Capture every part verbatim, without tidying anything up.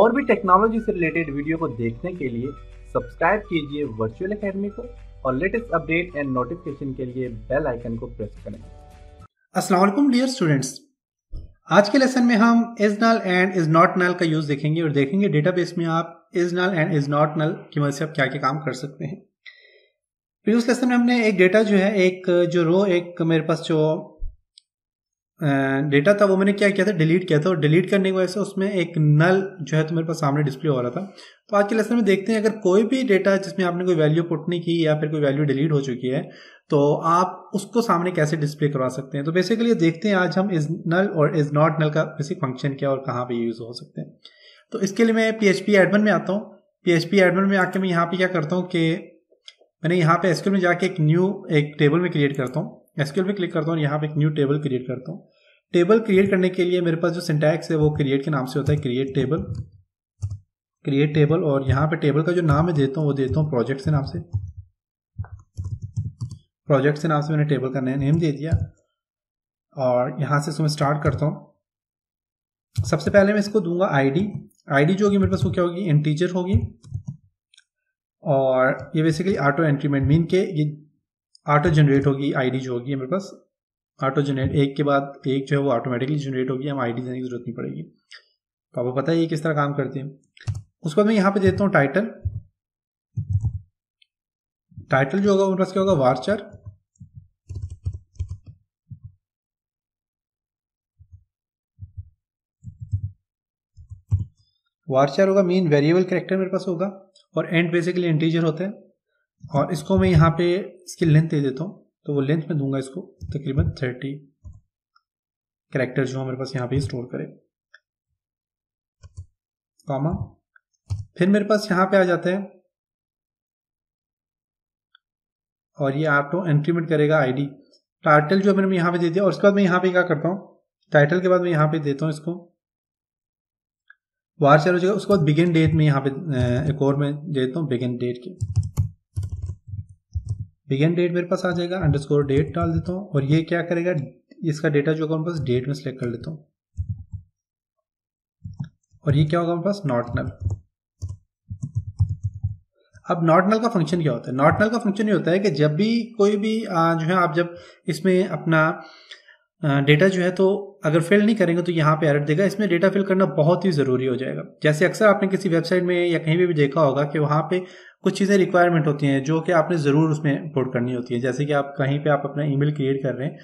और भी टेक्नोलॉजी से रिलेटेड वीडियो को देखने के लिए सब्सक्राइब कीजिए वर्चुअल एकेडमी को और लेटेस्ट अपडेट एंड नोटिफिकेशन के लिए बेल आइकन को प्रेस करें। अस्सलाम वालेकुम डियर स्टूडेंट्स, आज के लेसन में हम is null and is not null का यूज देखेंगे और देखेंगे डेटाबेस में आप is null and is not null की मदद से आप क्या क्या काम कर सकते हैं। प्रीवियस लेसन में हमने एक डेटा जो है, एक जो रो, एक मेरे पास जो डेटा था वो मैंने क्या किया था, डिलीट किया था और डिलीट करने की वजह से उसमें एक नल जो है तो मेरे पास सामने डिस्प्ले हो रहा था। तो आज के लेसन में देखते हैं अगर कोई भी डेटा जिसमें आपने कोई वैल्यू पुट नहीं की या फिर कोई वैल्यू डिलीट हो चुकी है तो आप उसको सामने कैसे डिस्प्ले करवा सकते हैं। तो बेसिकली देखते हैं आज हम इज नल और इज नॉट नल का बेसिक फंक्शन क्या और कहाँ पर यूज हो सकते हैं। तो इसके लिए मैं पीएचपी एडमिन में आता हूँ। पीएचपी एडमिन में आके मैं यहाँ पर क्या करता हूँ कि मैंने यहाँ पे एसक्यूएल में जाके एक न्यू एक टेबल में क्रिएट करता हूँ। एसक्यूएल पे क्लिक करता हूँ, यहाँ पे एक न्यू टेबल क्रिएट करता हूँ। टेबल क्रिएट करने के लिए मेरे पास जो सिंटैक्स है वो क्रिएट के नाम से होता है, क्रिएट टेबल क्रिएट टेबल और यहाँ पे टेबल का जो नाम मैं देता हूँ वो देता हूँ प्रोजेक्ट से नाम से प्रोजेक्ट से नाम से मैंने टेबल का नेम दे दिया और यहाँ से इसमें स्टार्ट करता हूँ। सबसे पहले मैं इसको दूंगा आई डी आई डी जो होगी मेरे पास वो क्या होगी, इंटीजर होगी और ये बेसिकली ऑटो एंट्रीमेंट मीन के ये ऑटो जनरेट होगी। आईडी जो होगी मेरे पास ऑटो जनरेट एक के बाद एक जो है वो ऑटोमेटिकली जनरेट होगी, हम आईडी देने की जरूरत नहीं पड़ेगी। तो आपको पता है ये किस तरह काम करती है। उसके बाद मैं यहाँ पे देता हूँ टाइटल टाइटल जो होगा मेरे पास क्या होगा, वार्चर वार्चर होगा मीन वेरिएबल कैरेक्टर मेरे पास होगा और एंड बेसिकली इंटीजर होता है और इसको मैं यहाँ पे इसकी लेंथ दे देता हूँ। तो वो लेंथ में दूंगा इसको तकरीबन थर्टी कैरेक्टर जो मेरे पास यहाँ पे स्टोर करे, कॉमा। फिर मेरे पास यहाँ पे आ जाता है और ये ऑटो इंक्रीमेंट करेगा आईडी। टाइटल जो मैंने यहाँ पे दे दिया और उसके बाद मैं यहाँ पे क्या करता हूँ, टाइटल के बाद मैं यहाँ पे देता हूँ इसको वार चालू जगह। उसके बाद बिगिन डेट में यहाँ पे एक और मैं देता हूँ बिगिन डेट के बिगिन डेट मेरे पास आ जाएगा, अंडरस्कोर डेट डाल देता हूँ और ये क्या करेगा, इसका डेटा जो होगा मेरे पास डेट में सिलेक्ट कर लेता हूँ और ये क्या होगा मेरे पास, नॉट नल। अब नॉट नल का फंक्शन क्या होता है? नॉट नल का फंक्शन ये होता है कि जब भी कोई भी जो है आप जब इसमें अपना डेटा जो है तो अगर फिल नहीं करेंगे तो यहाँ पे एरर देगा। इसमें डेटा फिल करना बहुत ही ज़रूरी हो जाएगा। जैसे अक्सर आपने किसी वेबसाइट में या कहीं भी, भी देखा होगा कि वहाँ पे कुछ चीज़ें रिक्वायरमेंट होती हैं जो कि आपने ज़रूर उसमें पुट करनी होती है। जैसे कि आप कहीं पे आप अपना ईमेल क्रिएट कर रहे हैं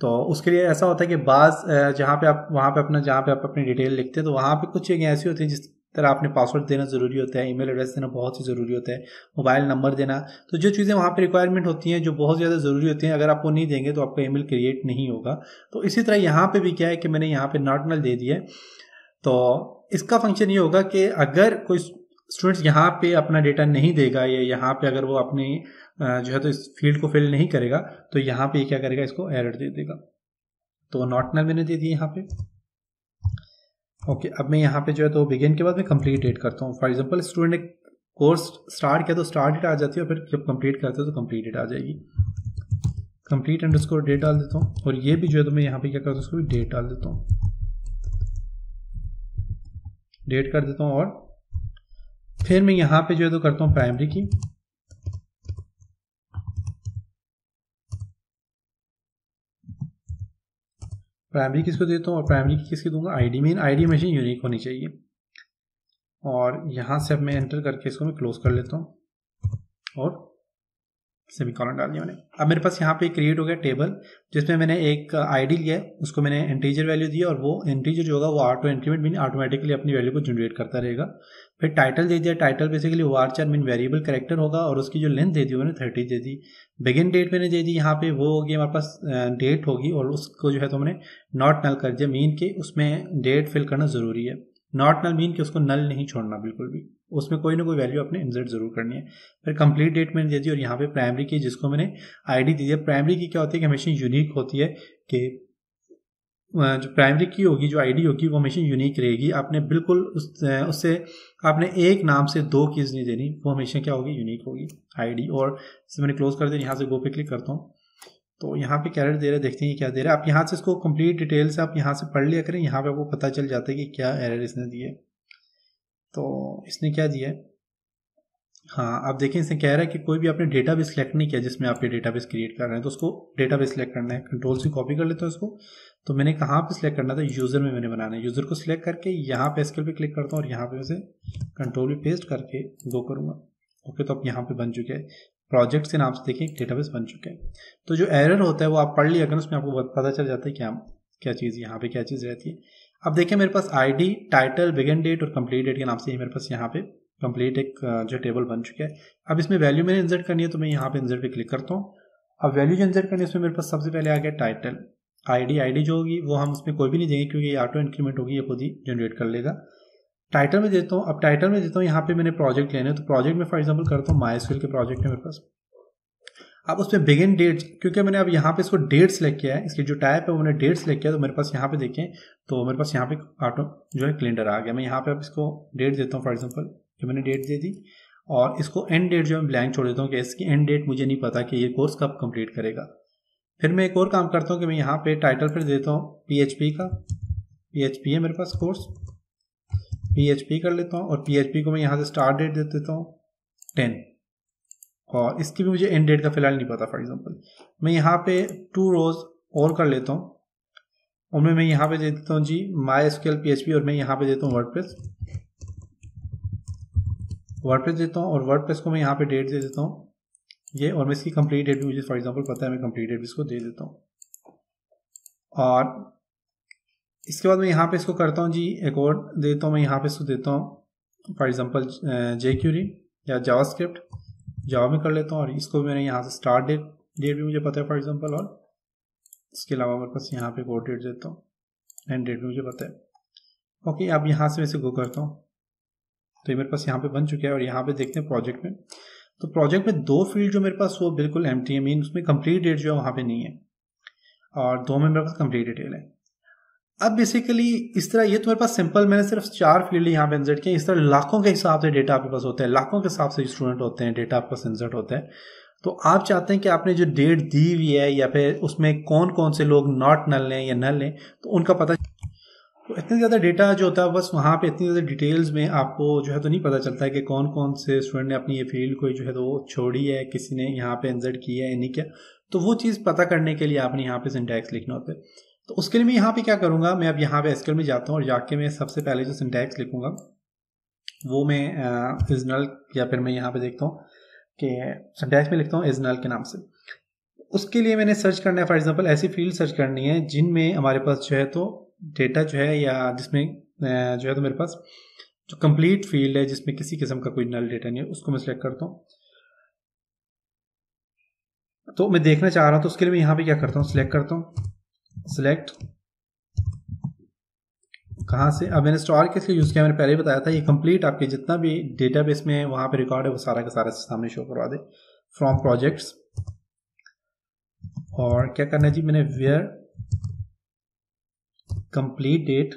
तो उसके लिए ऐसा होता है कि बास जहाँ पे आप वहाँ पे अपना जहाँ पे आप अपनी डिटेल लिखते हैं तो वहाँ पे कुछ चीज़ें ऐसी होती हैं जिस तरह आपने पासवर्ड देना ज़रूरी होता है, ईमेल एड्रेस देना बहुत ही ज़रूरी होता है, मोबाइल नंबर देना। तो जो चीज़ें वहाँ पर रिक्वायरमेंट होती हैं जो बहुत ज़्यादा ज़रूरी होती हैं, अगर आप वो नहीं देंगे तो आपका ईमेल क्रिएट नहीं होगा। तो इसी तरह यहाँ पर भी क्या है कि मैंने यहाँ पर नॉट नल दे दिया है। तो इसका फंक्शन ये होगा कि अगर कोई स्टूडेंट्स यहाँ पे अपना डेटा नहीं देगा या यहाँ पे अगर वो अपनी जो है तो इस फील्ड को फिल नहीं करेगा तो यहाँ पे क्या करेगा, इसको एरर दे देगा। तो नॉट नल मैंने दे दिए यहाँ पे। ओके, अब मैं यहाँ पे जो है तो बिगिन के बाद मैं कंप्लीट डेट करता हूँ। फॉर एग्जांपल स्टूडेंट ने कोर्स स्टार्ट किया तो स्टार्ट डेट आ जाती है और फिर जब कंप्लीट करते हो तो कंप्लीट डेट आ जाएगी। कंप्लीट अंडरस्कोर डेट डाल देता हूँ और ये भी जो है तो मैं यहाँ पे क्या करता हूँ, उसको भी डेट डाल देता हूँ, डेट कर देता हूँ। और फिर मैं यहाँ पे जो है तो करता हूँ प्राइमरी की प्राइमरी किसको देता हूँ और प्राइमरी की किसकी दूंगा, ID. Main ID machine unique होनी चाहिए और यहाँ से अब मैं एंटर करके इसको मैं क्लोज कर लेता हूँ और सेमीकॉलन डाल दिया मैंने। अब मेरे पास यहाँ पे क्रिएट हो गया टेबल जिसमें मैंने एक आईडी लिया, उसको मैंने इंटीजर वैल्यू दिया और वो इंटीजर जो होगा वो ऑटो इंक्रीमेंट मीन ऑटोमेटिकली अपनी वैल्यू को जनरेट करता रहेगा। फिर टाइटल दे दिया, title basically varchar mean variable character होगा और उसकी जो लेंथ दे दी मैंने थर्टी दे दी। बिगिन डेट मैंने दे दी यहाँ पे, वो होगी हमारे पास डेट होगी और उसको जो है तो मैंने नॉट नल कर दिया मीन के उसमें डेट फिल करना ज़रूरी है। नॉट नल मीन कि उसको नल नहीं छोड़ना बिल्कुल भी, उसमें कोई ना कोई वैल्यू आपने इंसर्ट जरूर करनी है। फिर कंप्लीट डेट मैंने दे दी और यहाँ पे प्राइमरी की जिसको मैंने आईडी दी है। प्राइमरी की क्या होती है कि हमेशा यूनिक होती है कि जो प्राइमरी की होगी जो आईडी होगी वो हमेशा यूनिक रहेगी। आपने बिल्कुल उस उससे आपने एक नाम से दो कीज नहीं देनी, वो हमेशा क्या होगी, यूनिक होगी आईडी। और इसे मैंने क्लोज कर दिया, यहाँ से गो पे क्लिक करता हूँ तो यहाँ पे एरर दे रहा है, देखते हैं क्या दे रहा है। आप यहाँ से इसको कंप्लीट डिटेल से आप यहाँ से पढ़ लिया करें, यहाँ पे आपको पता चल जाता है कि क्या एरर इसने दिए। तो इसने क्या दिया है, हाँ आप देखें इसने कह रहा है कि कोई भी आपने डेटाबेस सेलेक्ट नहीं किया जिसमें आप ये डेटाबेस क्रिएट कर रहे हैं, तो उसको डेटाबेस सेलेक्ट करना है। कंट्रोल से कॉपी कर लेते हैं उसको। तो मैंने कहाँ पे सेलेक्ट करना था, यूज़र में मैंने बनाना है। यूज़र को सिलेक्ट करके यहाँ पे एसक्यूएल पे क्लिक करता हूँ और यहाँ पे उसे कंट्रोल पे पेस्ट करके गो करूँगा। ओके, तो अब यहाँ पे बन चुके हैं प्रोजेक्ट के नाम से, देखें डेटाबेस बन चुके हैं। तो जो एरर होता है वो आप पढ़ लिया करें, उसमें आपको पता चल जाता है क्या क्या चीज़ यहाँ पे क्या चीज़ रहती है। अब देखिए मेरे पास I D, title, begin date और कंप्लीट डेट के नाम से मेरे पास यहाँ पे कंप्लीट एक जो टेबल बन चुका है। अब इसमें वैल्यू मैंने इंसर्ट करनी है, तो मैं यहाँ पे इंसर्ट पे क्लिक करता हूँ। अब वैल्यू जो इंसर्ट करनी है उसमें मेरे पास सबसे पहले आ गया टाइटल। आईडी आईडी जो होगी वो हम उसमें कोई भी नहीं देंगे क्योंकि ये ऑटो इंक्रीमेंट होगी, ये खुद ही जनरेट कर लेगा। टाइटल में देता हूँ, अब टाइटल में देता हूँ यहाँ पे मैंने प्रोजेक्ट लेना है, तो प्रोजेक्ट में फॉर एग्जाम्पल करता हूँ माइस्क्यूएल के प्रोजेक्ट है मेरे पास। अब उसमें बिगिन डेट, क्योंकि मैंने अब यहाँ पे इसको डेट सेलेक्ट किया है, इसकी जो टाइप है वो मैंने डेट सेलेक्ट किया, तो मेरे पास यहाँ पे देखें तो मेरे पास यहाँ पे ऑटो जो है कैलेंडर आ गया। मैं यहाँ पे अब इसको डेट देता हूँ, फॉर एग्जांपल ये मैंने डेट दे दी और इसको एंड डेट जो मैं ब्लैंक छोड़ देता हूँ कि इसकी एंड डेट मुझे नहीं पता कि ये कोर्स कब कंप्लीट करेगा। फिर मैं एक और काम करता हूँ कि मैं यहाँ पर टाइटल फिर देता हूँ पी एच पी का, पी एच पी है मेरे पास कोर्स, पी एच पी कर लेता हूँ और पी एच पी को मैं यहाँ से स्टार्ट डेट दे देता हूँ टेन और इसकी भी मुझे एंड डेट का फिलहाल नहीं पता। फॉर एग्जांपल मैं यहाँ पे टू रोज और कर लेता हूँ, उनमें मैं यहाँ पे दे देता हूँ जी माइस्क्यूएल पीएचपी और मैं यहाँ पे देता हूँ वर्डप्रेस, वर्डप्रेस देता हूँ और वर्डप्रेस को मैं यहाँ पे डेट दे देता हूँ ये, और मैं इसकी कंप्लीट डेट भी मुझे फॉर एग्जांपल पता है, मैं कंप्लीट डेट भी इसको दे देता हूँ। और इसके बाद मैं यहाँ पे इसको करता हूँ जी एक और देता हूँ, मैं यहाँ पे इसको देता हूँ फॉर एग्जाम्पल जेक्यूरी या जावास्क्रिप्ट, जावा में कर लेता हूँ और इसको मैंने यहाँ से स्टार्ट डेट डेट भी मुझे पता है फॉर एग्जांपल, और इसके अलावा मेरे पास यहाँ पे कोड डेट देता हूँ, एंड डेट भी मुझे पता है। ओके, अब यहाँ से मैं इसे गो करता हूँ तो ये मेरे पास यहाँ पे बन चुका है। और यहाँ पे देखते हैं प्रोजेक्ट में, तो प्रोजेक्ट में दो फील्ड जो मेरे पास वो बिल्कुल एम्प्टी है, मीन उसमें कंप्लीट डेट जो है वहाँ पर नहीं है और दो में मेरे पास कंप्लीट डिटेल है। अब बेसिकली इस तरह ये तो मेरे पास सिंपल मैंने सिर्फ चार फील्ड यहाँ पे इंसर्ट किए, इस तरह लाखों के हिसाब से डेटा आपके पास होता है, लाखों के हिसाब से स्टूडेंट होते हैं, डेटा आपके पास इंसर्ट होता है। तो आप चाहते हैं कि आपने जो डेट दी हुई है या फिर उसमें कौन कौन से लोग नॉट नल लें या नल लें तो उनका पता, तो इतने ज़्यादा डेटा जो होता है बस वहाँ पर इतनी ज़्यादा डिटेल्स में आपको जो है तो नहीं पता चलता है कि कौन कौन से स्टूडेंट ने अपनी ये फील्ड कोई जो है तो छोड़ी है, किसी ने यहाँ पर इंसर्ट किया है या नहीं किया। तो वो चीज़ पता करने के लिए आपने यहाँ पर सिंटैक्स लिखना होता है। तो उसके लिए मैं यहाँ पे क्या करूँगा, मैं अब यहाँ पे एसक्यूएल में जाता हूँ और जाके मैं सबसे पहले जो सिंटैक्स लिखूँगा वो मैं इज नल, या फिर मैं यहाँ पे देखता हूँ कि सिंटैक्स में लिखता हूँ इज नल के नाम से। उसके लिए मैंने सर्च करना है फॉर एग्जांपल ऐसी फील्ड सर्च करनी है जिनमें हमारे पास जो है तो डेटा जो है या जिसमें जो है तो मेरे पास जो कम्प्लीट फील्ड है जिसमें किसी किस्म का कोई नल डेटा नहीं है, उसको मैं सिलेक्ट करता हूँ। तो मैं देखना चाह रहा हूँ, तो उसके लिए मैं यहाँ पर क्या करता हूँ, सिलेक्ट करता हूँ, सिलेक्ट कहाँ से, अब मैंने स्टोर के लिए यूज़ किया, मैंने पहले ही बताया था ये कंप्लीट आपके जितना भी डेटाबेस में वहाँ पे रिकॉर्ड है वो सारा का सारा सामने शो करवा दे फ्रॉम प्रोजेक्ट्स। और क्या करना है जी, मैंने where complete date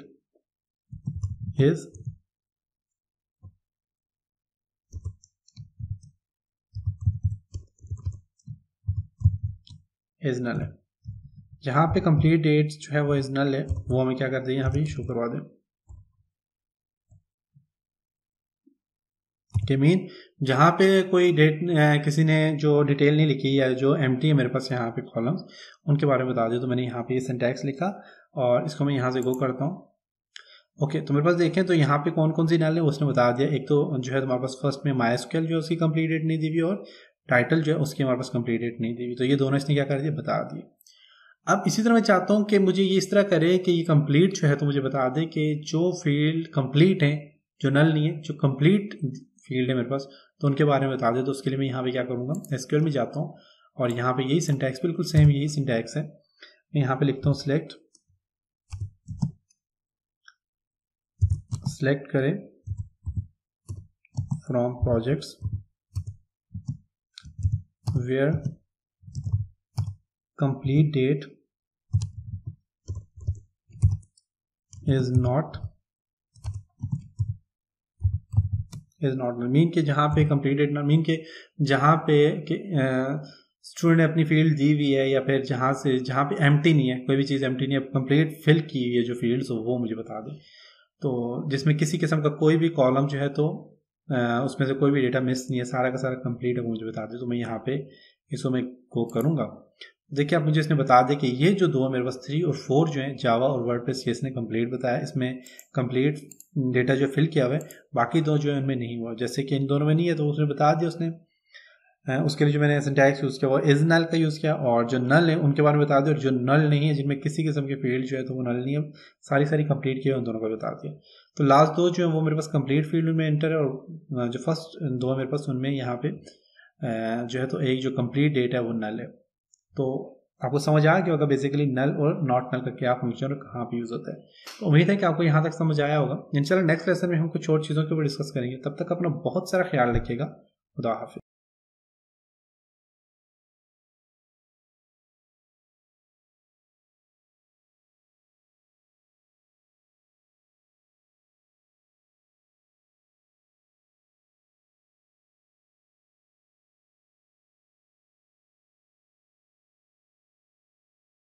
is is null है, जहाँ पे कंप्लीट डेट जो है वो इज नल है वो हमें क्या कर दें यहाँ पे शो करवा दें। के मीन जहाँ पे कोई डेट किसी ने जो डिटेल नहीं लिखी या जो एम्प्टी है मेरे पास यहाँ पे कॉलम्स उनके बारे में बता दें। तो मैंने यहाँ पे ये सिंटैक्स लिखा और इसको मैं यहाँ से गो करता हूँ। ओके, तो मेरे पास देखें तो यहाँ पे कौन कौन सी नल है उसने बता दिया। एक तो जो है तुम्हारे पास फर्स्ट में माइस्क्यूएल जो उसकी कंप्लीट डेट नहीं दी हुई और टाइटल जो है उसकी हमारे पास कंप्लीट डेट नहीं दी हुई, तो ये दोनों इसने क्या कर दिया बता दिए। अब इसी तरह मैं चाहता हूं कि मुझे ये इस तरह करे कि ये कंप्लीट जो है तो मुझे बता दे कि जो फील्ड कंप्लीट है जो नल नहीं है, जो कंप्लीट फील्ड है मेरे पास तो उनके बारे में बता दे। तो उसके लिए मैं यहाँ पे क्या करूँगा, एसक्यूएल में जाता हूँ और यहाँ पे यही सिंटैक्स बिल्कुल सेम यही सिंटैक्स है, मैं यहाँ पे लिखता हूँ सिलेक्ट सिलेक्ट करें from projects where complete date is not is not mean के जहाँ पे complete date ना मीन के जहाँ पे स्टूडेंट ने अपनी फील्ड दी हुई है या फिर जहाँ से जहाँ पे empty नहीं है, कोई भी चीज़ empty नहीं है, complete fill की हुई है जो फील्ड्स हो वो मुझे बता दे। तो जिसमें किसी किस्म का कोई भी कॉलम जो है तो उसमें से कोई भी डेटा मिस नहीं है, सारा का सारा कंप्लीट है, मुझे बता दे। तो मैं यहाँ पे इसको मैं को करूँगा। देखिए आप मुझे इसने बता दें कि ये जो दो मेरे पास थ्री और फोर जो है जावा और वर्डप्रेस ये इसने कंप्लीट बताया, इसमें कंप्लीट डेटा जो फिल किया हुआ है, बाकी दो जो है उनमें नहीं हुआ। जैसे कि इन दोनों में नहीं है तो उसने बता दिया। उसने उसके लिए जो मैंने सिंटैक्स यूज़ किया वो इज नल का यूज़ किया, और जो नल है उनके बारे में बता दिया, और जो नल नहीं है जिनमें किसी किस्म के फील्ड जो है तो वो नल नहीं है, सारी सारी कंप्लीट किया उन दोनों को बता दिया। तो लास्ट दो जो है वो मेरे पास कंप्लीट फील्ड में एंटर है, और जो फर्स्ट दो मेरे पास उनमें यहाँ पे जो है तो एक जो कंप्लीट डेटा है वो नल है। तो आपको समझ आ गया होगा बेसिकली नल और नॉट नल का क्या फंक्शन और कहाँ पे यूज़ होता है। तो उम्मीद है कि आपको यहाँ तक समझ आया होगा। इंशाल्लाह नेक्स्ट लेसन में हम कुछ और चीज़ों के ऊपर डिस्कस करेंगे। तब तक अपना बहुत सारा ख्याल रखिएगा। खुदा हाफिज़।